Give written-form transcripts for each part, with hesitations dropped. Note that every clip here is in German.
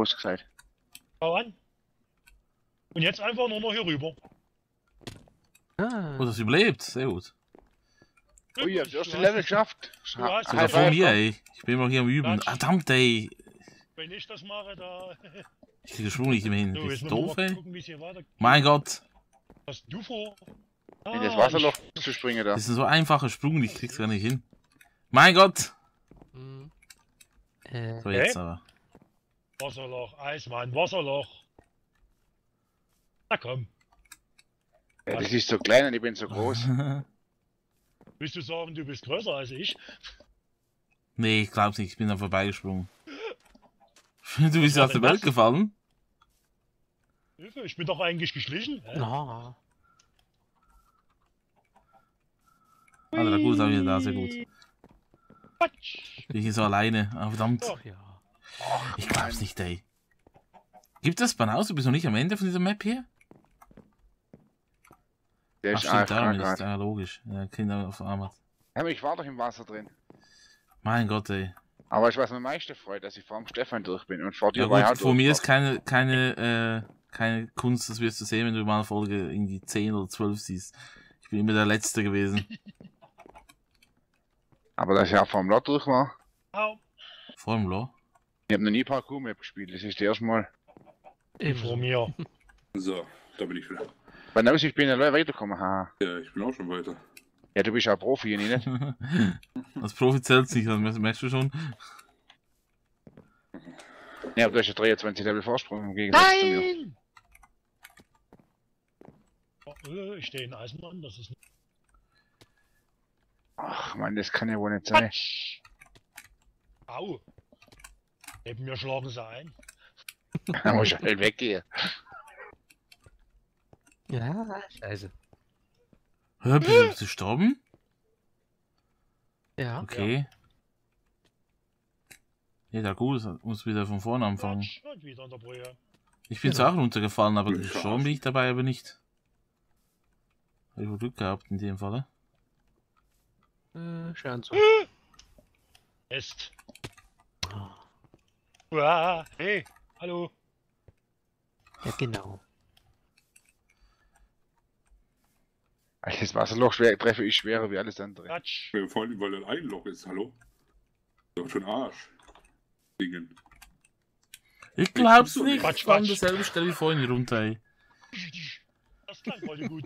groß gesagt. Schau an. Und jetzt einfach nur noch hier rüber. Ah. Oh, das überlebt. Sehr gut. Oh, ihr habt das erste Level geschafft. Sogar vor mir, ey. Ich bin mal hier am Üben. Verdammt, ey. Wenn ich das mache, da... Ich kriege Schwung nicht mehr hin. So, ist doof, ey. Gucken, mein Gott. Was hast du vor? Ah, in das Wasserloch zu springen da. Das ist ein so einfacher Sprung, ich krieg's gar nicht hin. Mein Gott! Mhm. So, jetzt aber. Wasserloch, Eismann, Wasserloch. Na komm. Ja, das ist so klein und ich bin so groß. Willst du sagen, du bist größer als ich? Nee, ich glaub's nicht, ich bin da vorbeigesprungen. Du bist aus der Welt gefallen? Hilfe, ich bin doch eigentlich geschlichen. Na. Ah, der Draghul ist auch wieder da, sehr gut. Ich bin hier so alleine, ah, verdammt. Doch, ja. Ich glaub's nicht, ey. Gibt das Banause? Du bist noch nicht am Ende von dieser Map hier? Der ist stimmt, da ist ja logisch. Ja, Kinder auf Armat. Ja, ich war doch im Wasser drin. Mein Gott, ey. Aber ich weiß, mir am meisten freut, dass ich vor dem Stefan durch bin und vor dir war ja. Vor mir ist keine Kunst, das wirst du sehen, wenn du mal eine Folge irgendwie 10 oder 12 siehst. Ich bin immer der Letzte gewesen. Aber dass ich auch vor dem Lot durch war. Oh. Vor dem Lot? Ich habe noch nie Parkour-Map gespielt, das ist das erste Mal. Vor mir. So, da bin ich wieder. Bei Naus, ich bin ja leider weitergekommen, haha. Ja, ich bin auch schon weiter. Ja, du bist ja Profi, nicht? Als Profi zählt nicht, dann merkst du schon. Ja, aber du hast ja 23 Level Vorsprung im Gegensatz zu mir. Oh, ich stehe in Eisenmann, das ist nicht... Ach man, das kann ja wohl nicht sein. Patsch. Au! Neben mir schlagen sie ein. Da muss ich halt weggehen. Ja, scheiße. Hör, bist du gestorben? Ja. Okay. Ja, der Draghul muss wieder von vorne anfangen. Ich bin zwar auch runtergefallen, aber gestorben bin ich dabei aber nicht. Habe ich wohl Glück gehabt in dem Fall. Scheint so. Mist. Uah, hey, hallo. Ja, genau. Das Wasserloch treffe ich schwerer wie alles andere. Quatsch. Vor allem, weil ein Loch ist, hallo? Doch schon Arsch. Dingen. Ich glaub's nicht. Quatsch, an derselben Stelle wie vorhin runter, ey. Das klang voll gut.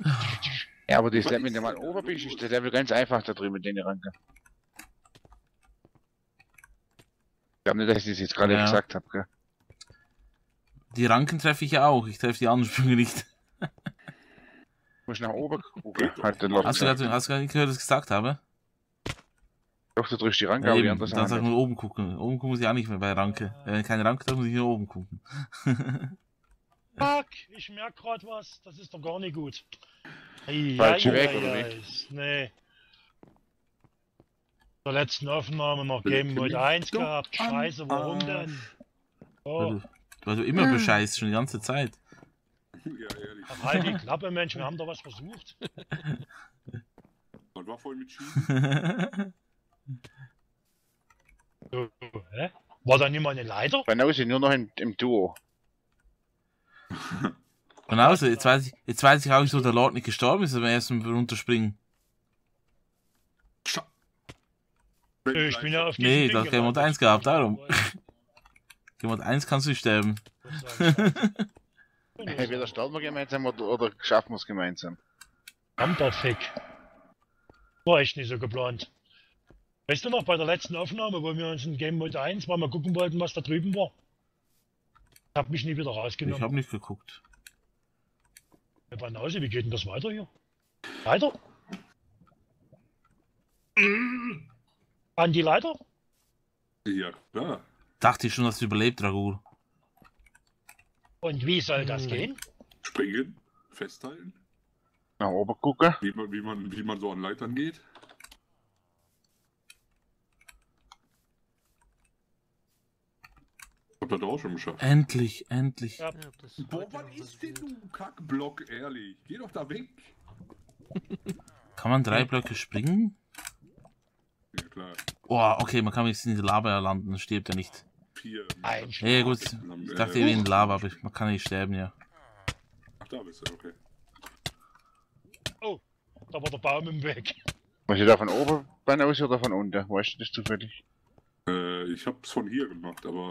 Ja, aber das Level, wenn du mal oben bist, ist das Level ganz einfach da drin mit den Ranken. Ich glaube nicht, dass ich das jetzt gerade gesagt habe, gell? Die Ranken treffe ich ja auch, ich treffe die Ansprünge nicht. Muss nach oben gucken. Halt den Loch. Hast du gar nicht gehört, was ich gesagt habe? Doch, du drückst die Ranke, aber die andere Seite. Dann sag nur oben gucken. Oben gucken muss ich auch nicht mehr bei Ranke. Wenn keine Ranke da muss ich nur oben gucken. Fuck, ich merke gerade was. Das ist doch gar nicht gut. Falsch weg, oder nicht? Nee. Zur letzten Aufnahme noch Game Mode 1 gehabt. Scheiße, warum denn? Oh. Weil du immer bescheißt, schon die ganze Zeit. Ja, ehrlich. Ach, halt die Klappe, Mensch, wir haben doch was versucht. Und war voll mit Schienen. So, hä? War da niemand eine Leiter? BerNause ist nur noch im Duo. BerNause, jetzt weiß ich auch, wieso der Lord nicht gestorben ist, wenn wir erstmal runterspringen. Ich bin ja auf diesem Ding. Nee, da hat Game Mode 1 gehabt, darum. Game Mode 1 kannst du nicht sterben. Entweder starten wir gemeinsam oder schaffen wir es gemeinsam. Amperfick. War echt nicht so geplant. Weißt du noch, bei der letzten Aufnahme, wo wir uns in Game Mode 1 mal gucken wollten, was da drüben war? Ich hab mich nie wieder rausgenommen. Ich hab nicht geguckt. Ja, BerNause, wie geht denn das weiter hier? Weiter? An die Leiter? Ja, klar. Dachte ich schon, dass du überlebt, Draghul. Und wie soll das gehen? Springen, festhalten. Nach oben gucken. Wie man so an Leitern geht. Ich hab das auch schon geschafft. Endlich, endlich. Ja, boah, was ist denn du Kackblock, ehrlich? Geh doch da weg. Kann man 3 Blöcke springen? Ja, klar. Boah, okay, man kann jetzt in die Lava landen, dann stirbt er nicht. Nee, gut. Ich dachte, ihr in Lava, aber ich kann nicht sterben, ja. Ach, da bist du, okay. Oh, da war der Baum im Weg. Warst du da von oben aus oder von unten? Weißt du das zufällig? Ich hab's von hier gemacht, aber...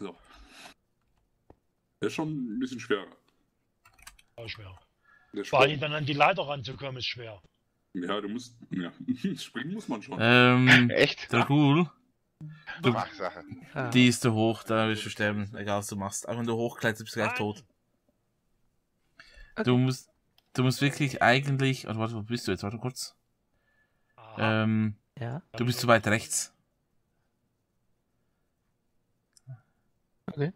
so. Der ist schon ein bisschen schwerer. Ja, schwer. Vor allem dann an die Leiter ranzukommen, ist schwer. Ja, du musst... Ja. Springen muss man schon. Echt? Draghul. Du machst Sachen. Die ist zu hoch, da wirst du sterben, egal was du machst. Aber wenn du hochklettest, bist du gleich tot. Okay. Du musst wirklich eigentlich... Oh, warte, wo bist du jetzt? Warte kurz. Ja. Du bist zu weit rechts. Okay.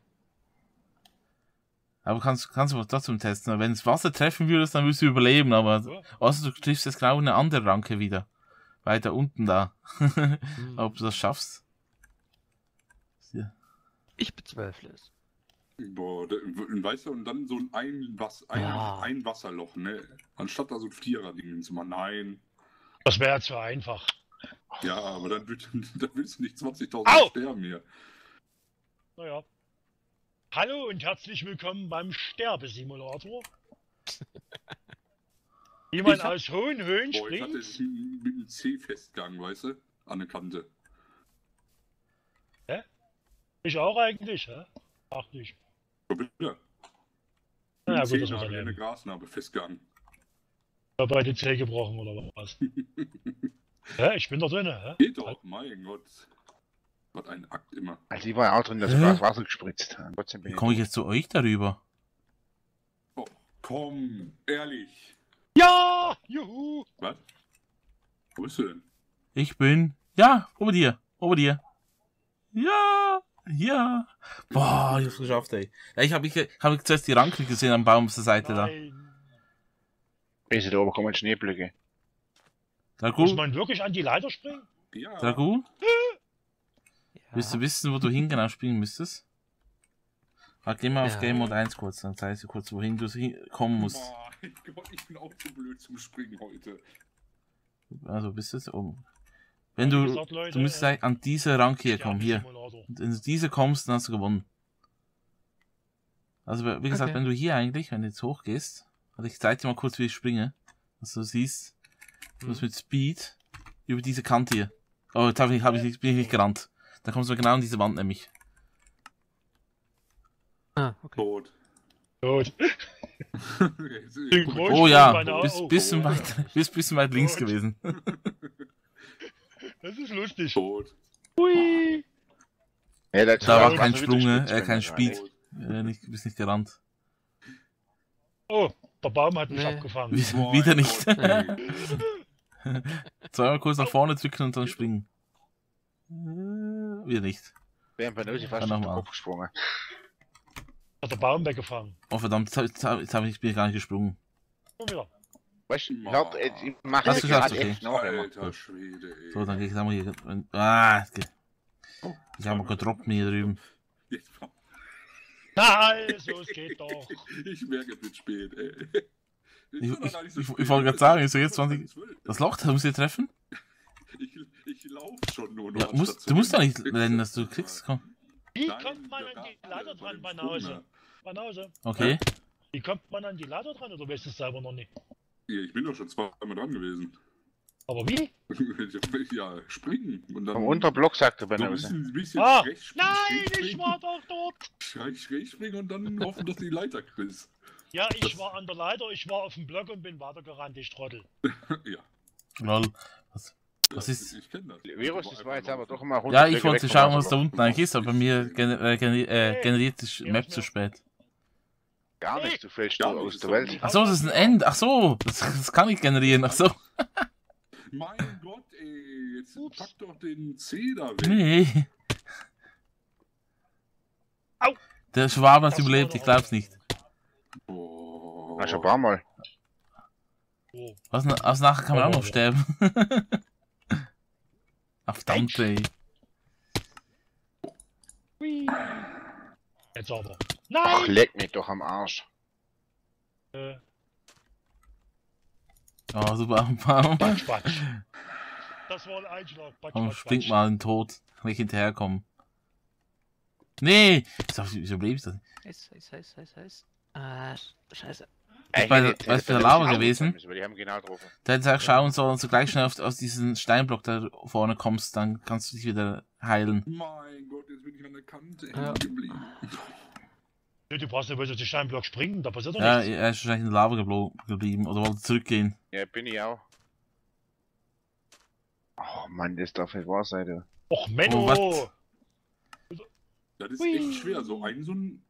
Aber kannst du was trotzdem testen. Wenn das Wasser treffen würdest, dann würdest du überleben, aber außer du triffst jetzt genau eine andere Ranke wieder. Weiter unten da. Ob du das schaffst? Ja. Ich bezweifle es. Boah, weißt du, und dann so ein Wasserloch, ne? Anstatt da so ein Vierer-Ding zu machen. Nein. Das wäre ja zu einfach. Ja, aber dann willst du nicht 20.000 sterben hier. Naja. Hallo und herzlich willkommen beim Sterbesimulator. Jemand aus hohen Höhen springt. Ich hatte es mit dem C festgegangen, weißt du? An der Kante. Hä? Ich auch eigentlich, hä? Ach nicht. Ja, bitte. Naja, gut, das muss ich eine Grasnarbe festgegangen. Ich habe beide Zähne gebrochen oder was? Hä? Ich bin da drin, hä? Geht doch, mein Gott. Was ein Akt immer. Also ich war ja auch drin, dass das Wasser gespritzt hat. Wie komme ich jetzt zu euch darüber? Oh, komm, ehrlich. Ja! Juhu! Was? Wo bist du denn? Ich bin... Ja, ober dir. Ober dir. Ja! Ja! Boah, ich hab's geschafft, ey. Ja, ich hab zuerst die Ranke gesehen am Baum auf der Seite. Nein. Da. Weißt du, da oben kommen Schneeblöcke. Draghul? Muss man wirklich an die Leiter springen? Ja. Draghul? Willst du wissen, wo du hin genau springen müsstest? Geh mal auf Game Mode 1 kurz, dann zeige ich dir kurz, wohin du kommen musst. Boah, ich bin auch zu blöd zum Springen heute. Also bist du jetzt oben. Wenn du, gesagt, Leute, du müsstest an diese Ranke hier kommen, hier. Und wenn du diese kommst, dann hast du gewonnen. Also wie gesagt, wenn du hier eigentlich, wenn du jetzt hochgehst, also ich zeige dir mal kurz, wie ich springe, dass du siehst, ich muss mit Speed über diese Kante hier. Oh, jetzt bin ich nicht gerannt. Da kommst du genau an diese Wand nämlich. Ah, okay. Tot. Oh ja, bist bisschen weit links gewesen. Das ist lustig. Tot. Hui. Ja, da war kein Sprung, kein Speed. Bist nicht gerannt. Oh, der Baum hat mich abgefangen. Wieder nicht. Zweimal kurz nach vorne zwicken und dann springen. Wir nicht. DerBanause fast auf den Kopf gesprungen. Hat der Baum weggefangen. Oh verdammt, jetzt hab ich gar nicht gesprungen. Komm wieder. Weißt du, ich glaub, ich mach das gerade echt noch. Alter Schwede, ey. So, dann geh ich da mal hier. Ah, okay. Ich hab mal gedroppt mir hier drüben. Nein, so es geht doch. Ich merke, es wird spät, ey. Ich wollte gerade sagen, ist jetzt 20... Das Loch, das muss ich treffen? Ich lauf schon nur noch. Ja, du musst doch nicht rennen, dass du kriegst. Komm. Wie kommt man an die Leiter dran, Banause? Okay. Wie kommt man an die Leiter dran oder weißt du es selber noch nicht? Ich bin doch schon zweimal dran gewesen. Aber wie? Ja, springen. Und dann am Unterblock sagte Banause. Nein, ich war doch dort! Schräg springen und dann hoffen, dass du die Leiter kriegst. Ja, ich war an der Leiter, ich war auf dem Block und bin weitergerannt, ich Trottel. Ja. Lol. Was ist? Ich kenn das. Virus, das war jetzt aber doch mal runter. Ja, ich wollte schauen, was da unten eigentlich ist, aber mir generiert die Map zu spät. Gar nicht, du fällst aus der Welt. Ach so, das ist ein End. Ach so, das kann ich generieren. Ach so. Mein Gott, ey, jetzt pack doch den C da weg. Nee. Au. Der Schwaben hat überlebt, ich glaub's nicht. Oh. Na, schon ein paar Mal. Was nachher kann man auch noch sterben. Ach, verdammt, ey. Jetzt aber. Nein! Ach, leck mich doch am Arsch. Oh, super. Das war ein Einschlag. Komm, spring mal in den Tod. Kann ich hinterherkommen. Nee! Wieso blieb ich das nicht? Heiß. Ah, scheiße. Das ist bei der Lava gewesen. Da hätte ich gesagt, schau uns so, gleich schnell aus diesem Steinblock da vorne kommst, dann kannst du dich wieder heilen. Mein Gott, jetzt bin ich an der Kante hängen geblieben. Du brauchst ja bloß auf den Steinblock springen, da passiert doch nichts. Ja, er ist wahrscheinlich in der Lava geblieben oder wollte zurückgehen. Ja, bin ich auch. Oh Mann, das darf nicht wahr sein, du. Och Menno! Oh, das ist echt schwer, so einen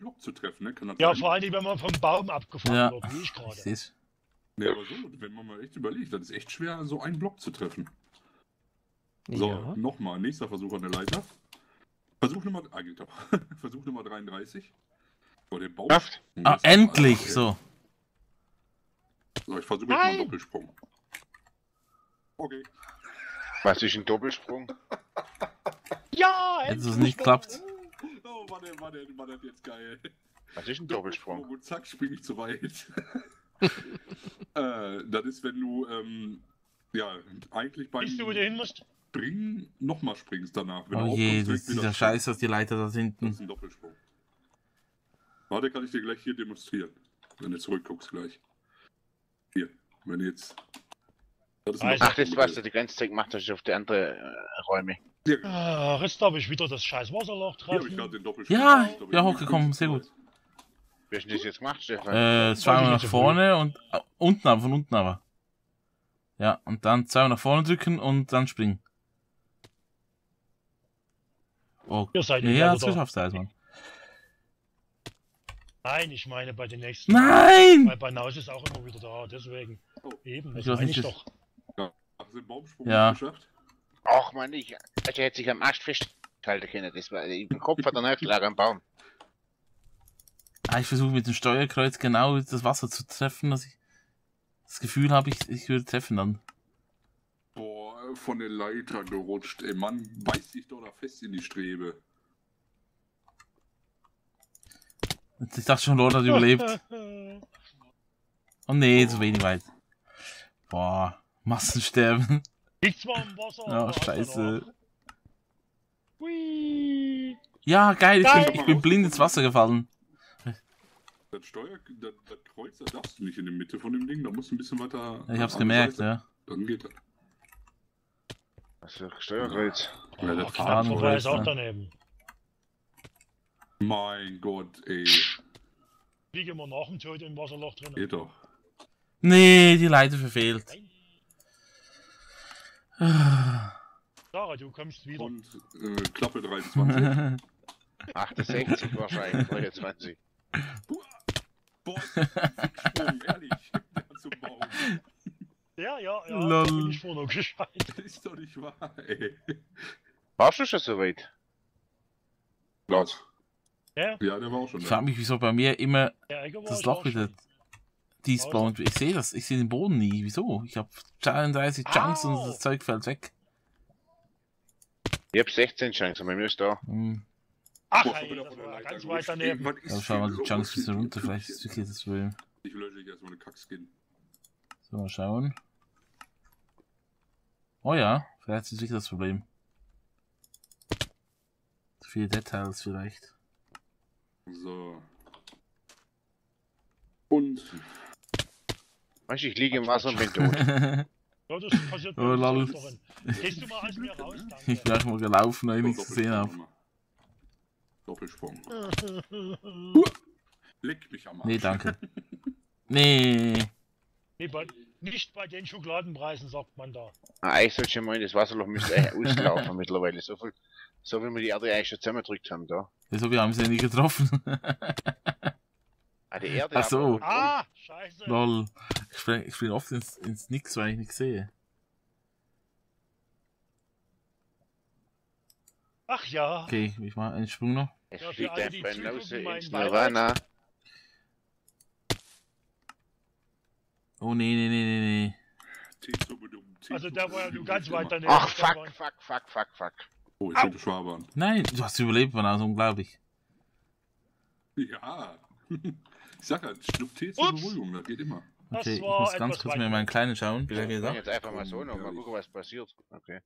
Block zu treffen, ne? Kann das ja, vor allem, wenn man vom Baum abgefahren wird, wie ich gerade. Ja, aber so, wenn man mal echt überlegt, das ist echt schwer, so einen Block zu treffen. So, ja. Nochmal, nächster Versuch an der Leiter. Versuch Nummer, Versuch Nummer 33. So, den Baum. Ah, endlich, so. So, ich versuche jetzt mal einen Doppelsprung. Okay. Was ist ein Doppelsprung? Ja, endlich. Jetzt ist es nicht geklappt. Oh, war das jetzt geil. Was ist ein Doppelsprung? Und zack, spring ich zu weit. Das ist, wenn du, ja, eigentlich beim Springen nochmal springst danach. Wenn oh je, das ist dieser Scheiß, dass die Leiter da hinten. Das ist ein Doppelsprung. Warte, kann ich dir gleich hier demonstrieren. Wenn du zurückguckst gleich. Hier, wenn du jetzt... Ach, das was der Grenzzeug macht, das ist auf die andere Räume. Ja. Ah, jetzt darf ich wieder das scheiß Wasserloch treffen. Ja, ich bin hochgekommen, sehr gut. Wie hast du das jetzt gemacht, Stefan? Zweimal nach vorne und unten aber, von unten aber. Ja, und dann zweimal nach vorne drücken und dann springen. Oh, ihr seid ja, das geschafft, Eismann. Nein, ich meine bei den nächsten. Nein! Weil DerBanause ist auch immer wieder da, deswegen. Oh. Eben, das meine ich doch. Ja, haben Sie den Baumsprung geschafft? Ach man, ich hätte sich am Ast festhalten können, das war im Kopf hat er nicht lag am Baum. Ich versuche mit dem Steuerkreuz genau das Wasser zu treffen, dass ich das Gefühl habe, ich würde treffen dann. Boah, von der Leiter gerutscht, ey Mann, beiß dich doch da fest in die Strebe. Ich dachte schon, Lord hat überlebt. Oh nee, zu wenig weit. Boah, Massensterben. Nichts war im Wasser. Oh, scheiße. Hui. Ja, geil, ich bin blind ins Wasser gefallen. Das Kreuz, da darfst du nicht in der Mitte von dem Ding, da musst du ein bisschen weiter... Ich hab's gemerkt, ja. Dann geht das. Das ist ja Steuerkreuz. Oh, ja, das Faden ist auch daneben. Mein Gott, ey. Liegen wir nach dem Tod im Wasserloch drin. Geht doch. Nee, die Leiter verfehlt. Nein. Sarah, du kommst wieder. Und Klappe 23. 68 wahrscheinlich, 23. Boah, Ficksprung, ehrlich. Zum Baum. Ja, da bin ich vorne gescheit. Das ist doch nicht wahr, ey. Warst du schon so weit? Laut. Ja, der war auch schon. Ich frage mich, wieso bei mir immer das Loch wieder despawn. Ich sehe das, ich sehe den Boden nie. Wieso? Ich habe 32 Chunks und das Zeug fällt weg. Ich habe 16 Chunks, aber mir ist da. Ach, ganz weit daneben. Also schauen wir mal die Chunks ein bisschen runter, vielleicht ist wirklich das Problem. Ich lösche erstmal eine Kackskin. So, mal schauen. Oh ja, vielleicht ist wirklich das Problem. Zu viele Details vielleicht. So. Und. Weißt du, ich liege im Wasser und bin tot. Ja, das passiert mir nicht. Gehst du mal aus mir raus? Danke. Ich bin auch mal gelaufen, weil ich nichts gesehen habe. Doppelsprung. Leck mich am Arsch. Nee, danke. Nee, nicht bei den Schokoladenpreisen, sagt man da. Ah, ich sollte schon mal in das Wasserloch auslaufen mittlerweile. So wie wir die Erde eigentlich schon zusammengedrückt haben da. Wieso, wir haben sie ja nie getroffen. Die Erde. Ach so. Ah, scheiße. Lol. Ich spring oft ins Nix, weil ich nichts sehe. Ach ja. Okay, ich mache einen Sprung noch. Es fliegt ein DerBanause ins Nirvana. Oh nee. Also da war ja du ganz weit daneben. Ach fuck. Oh, ich bin Schwabern. Nein, du hast überlebt, war also unglaublich. Ja. Ich sag halt, Schluck Tee zur Beruhigung, das geht immer. Okay, ich muss ganz kurz mir meinen Kleinen schauen, wie der hier sagt. Jetzt einfach mal so noch, mal gucken, was passiert. Okay.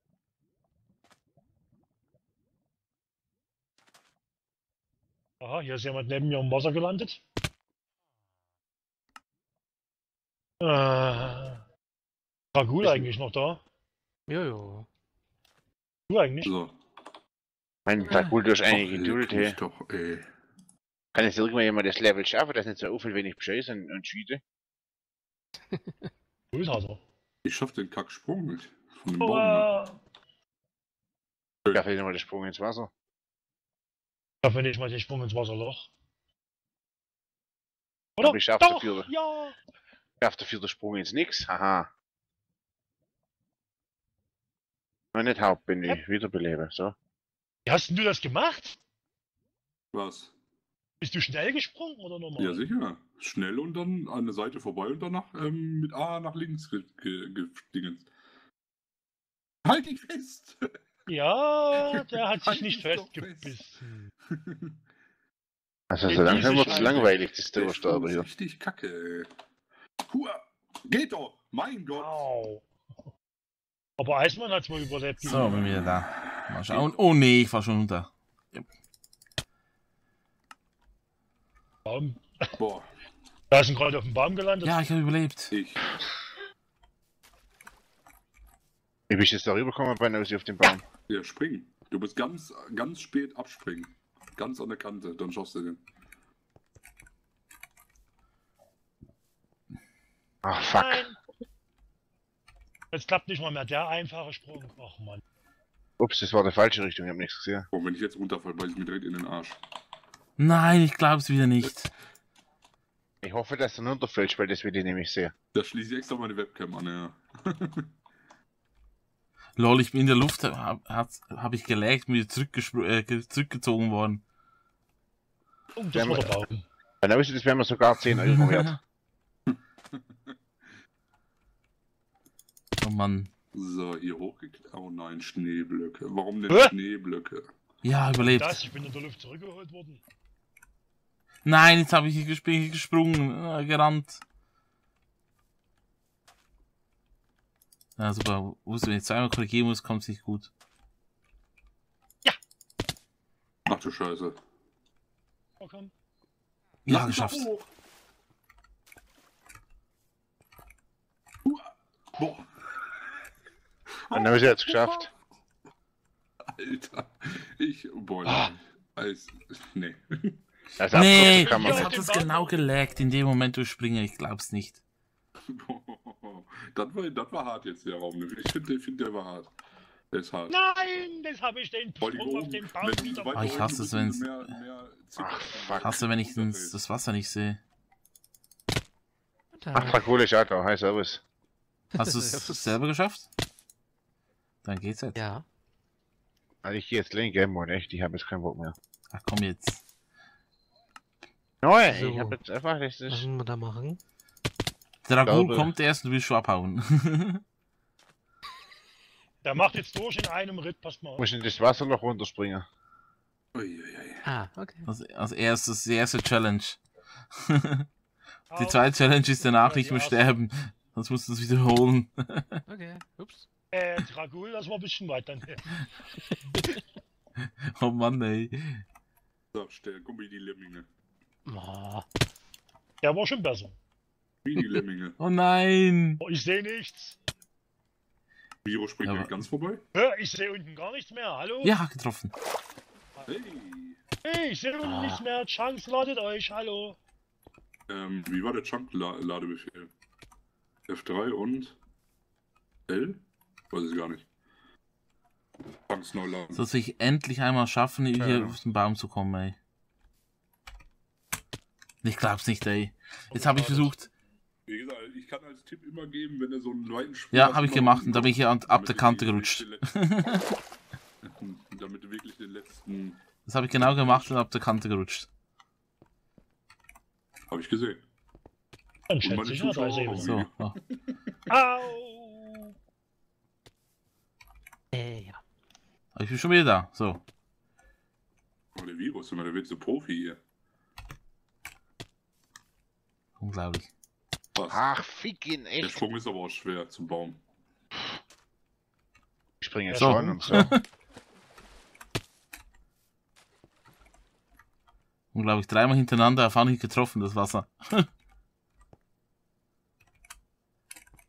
Aha, hier ist jemand neben mir im Wasser gelandet. Draghul eigentlich noch da? Jojo. Du eigentlich? So. Mein Draghul durch einige geduldet, hey. Kann jetzt irgendwann jemand das Level schaffen, dass nicht so viel wenig Bescheiß und Schüte? Ich schaff den Kacksprung nicht. Von dem Baum. Ne? Ich darf nicht mal den Sprung ins Wasser. Ich darf nicht mal den Sprung ins Wasserloch. Oder? Aber ich schaff dafür. Ja. Ich darf dafür den Sprung ins Nix. Haha. Nein, nicht Haupt bin ich. Wiederbelebe. So. Wie hast denn du das gemacht? Was? Bist du schnell gesprungen oder normal? Ja, sicher. Schnell und dann an der Seite vorbei und danach mit A nach links gedingens. Halt dich fest! Ja, der hat sich nicht festgebissen. Also so langsam wird es langweilig, das Dauerstarbe hier. Richtig kacke. Hua! Geht doch! Mein Gott! Wow. Aber Eismann hat es mal überlebt. So, bin wieder da. Mal schauen. Oh nee, ich war schon runter. Yep. Baum. Boah. Da ist ein Kreuz auf dem Baum gelandet. Ja, ich habe überlebt. Wie bist du jetzt darüber gekommen, Banause, auf dem Baum? Ja, springen. Du bist ganz, ganz spät abspringen. Ganz an der Kante, dann schaffst du den. Ach, fuck. Nein. Jetzt klappt nicht mal mehr der einfache Sprung. Ach, Mann. Ups, das war die falsche Richtung, ich hab nichts gesehen. Oh, wenn ich jetzt runterfall, beiß ich mir direkt in den Arsch. Nein, ich glaub's wieder nicht. Ich hoffe, dass du nur runterfällst, weil das will ich nämlich sehr. Da schließe ich extra meine Webcam an, ja. Lol, ich bin in der Luft, hab ich gelegt, bin zurückgezogen worden. Oh, das war der Baum. Dann habe ich das, wären wir sogar 10 Euro wert. Oh Mann. So, hier hochgeklettert. Oh nein, Schneeblöcke. Warum denn Schneeblöcke? Ja, überlebt. Ich bin in der Luft zurückgeholt worden. Nein, jetzt habe ich hier gesprungen, gerannt. Na ja, super, wenn ich zweimal korrigieren muss, kommt es nicht gut. Ja! Ach du Scheiße. Okay. Ja, lass geschafft. Boah. Dann habe ich es jetzt geschafft. Alter, nee. Also nee, kann man das hat es genau gelaggt in dem Moment, du springe, ich glaub's nicht. Das war hart jetzt, der Raum. Ich finde, der war hart. Der ist hart. Nein, das habe ich den Sprung auf den Baum wieder. Oh, ich hasse es, wenn es... wenn ich das Wasser nicht sehe. Ach, fuck, hol ich Alter. Hi, servus. Hast du es selber geschafft? Dann geht's jetzt. Ja. Also ich gehe jetzt links, Gameboy, echt, ich habe jetzt keinen Bock mehr. Ach komm jetzt. Nein, so. Ich habe jetzt einfach nichts. Was müssen wir da machen? Der Draghul kommt erst und will schon abhauen. Der macht jetzt durch in einem Ritt, passt mal auf. Muss in das Wasser noch runterspringen. Uiuiui. Ah, okay. Als erstes, die erste Challenge. Die zweite Challenge ist danach nicht mehr sterben. Sonst musst du es wiederholen. Okay, ups. Draghul, das war ein bisschen weiter. Oh Mann, ey. So, stell, Gummi die Lemminge. Oh. Der war schon besser. Wie die Lemminge. Oh nein. Oh, ich sehe nichts. Viro springt ja ganz vorbei. Ich sehe unten gar nichts mehr, hallo? Ja, getroffen. Hey. Hey, ich sehe unten nichts mehr. Chunks ladet euch, hallo. Wie war der Chunk-Ladebefehl? F3 und L? Weiß ich gar nicht. Chunks neu laden. Soll ich endlich einmal schaffen, hier auf den Baum zu kommen, ey. Ich glaub's nicht, ey. Jetzt habe ich versucht. Wie gesagt, ich kann als Tipp immer geben, wenn er so einen neuen Sprung. Ja, habe ich gemacht und da bin ich hier ab der Kante gerutscht. Damit du wirklich den letzten. Das habe ich genau gemacht und ab der Kante gerutscht. Habe ich gesehen. Dann schätze ich mal so. Au! Ja. Ich bin schon wieder da, so. Oh, der Virus, der wird so Profi hier. Unglaublich. Was? Ach, fick ihn, echt. Der Sprung ist aber auch schwer zum Baum. Ich springe jetzt schon und so. Unglaublich, dreimal hintereinander auf Anhieb getroffen, das Wasser.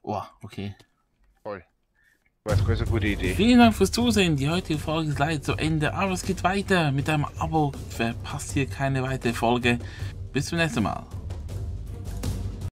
Oh, okay. Voll. Das ist eine gute Idee. Vielen Dank fürs Zusehen. Die heutige Folge ist leider zu Ende, aber es geht weiter. Mit einem Abo verpasst ihr keine weitere Folge. Bis zum nächsten Mal.